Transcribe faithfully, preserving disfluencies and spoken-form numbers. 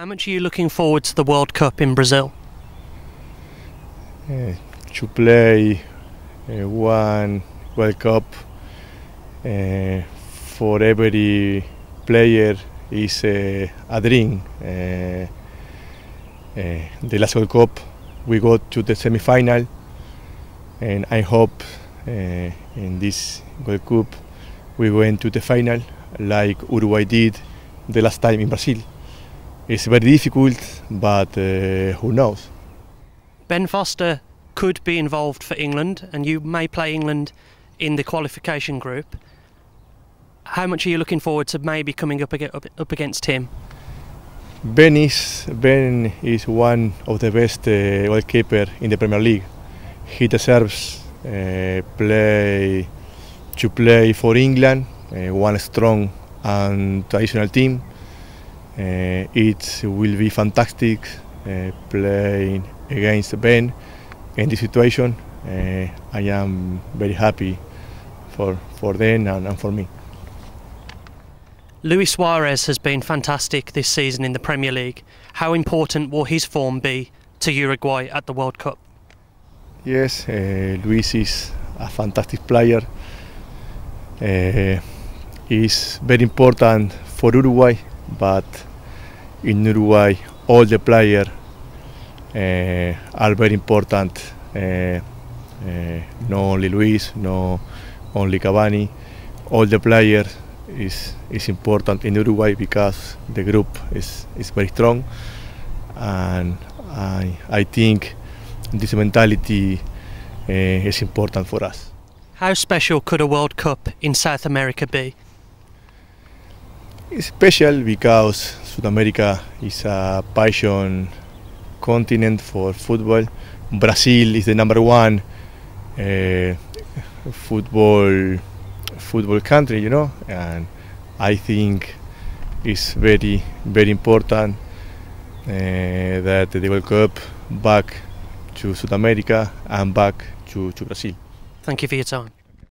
How much are you looking forward to the World Cup in Brazil? Uh, to play uh, one World Cup uh, for every player is uh, a dream. Uh, uh, the last World Cup we got to the semi-final, and I hope uh, in this World Cup we went to the final like Uruguay did the last time in Brazil. It's very difficult, but uh, who knows? Ben Foster could be involved for England, and you may play England in the qualification group. How much are you looking forward to maybe coming up up against him? Ben is Ben is one of the best uh, goalkeeper in the Premier League. He deserves uh, play to play for England, uh, one strong and traditional team. Uh, it will be fantastic uh, playing against Ben in this situation. Uh, I am very happy for, for them and, and for me. Luis Suarez has been fantastic this season in the Premier League. How important will his form be to Uruguay at the World Cup? Yes, uh, Luis is a fantastic player. Uh, he's very important for Uruguay, but in Uruguay all the players uh, are very important, uh, uh, not only Luis, not only Cavani, all the players is, is important in Uruguay because the group is, is very strong, and I, I think this mentality uh, is important for us. How special could a World Cup in South America be? It's special because South America is a passion continent for football. Brazil is the number one uh, football football country, you know, and I think it's very very important uh, that the World Cup back to South America and back to, to Brazil. Thank you for your time.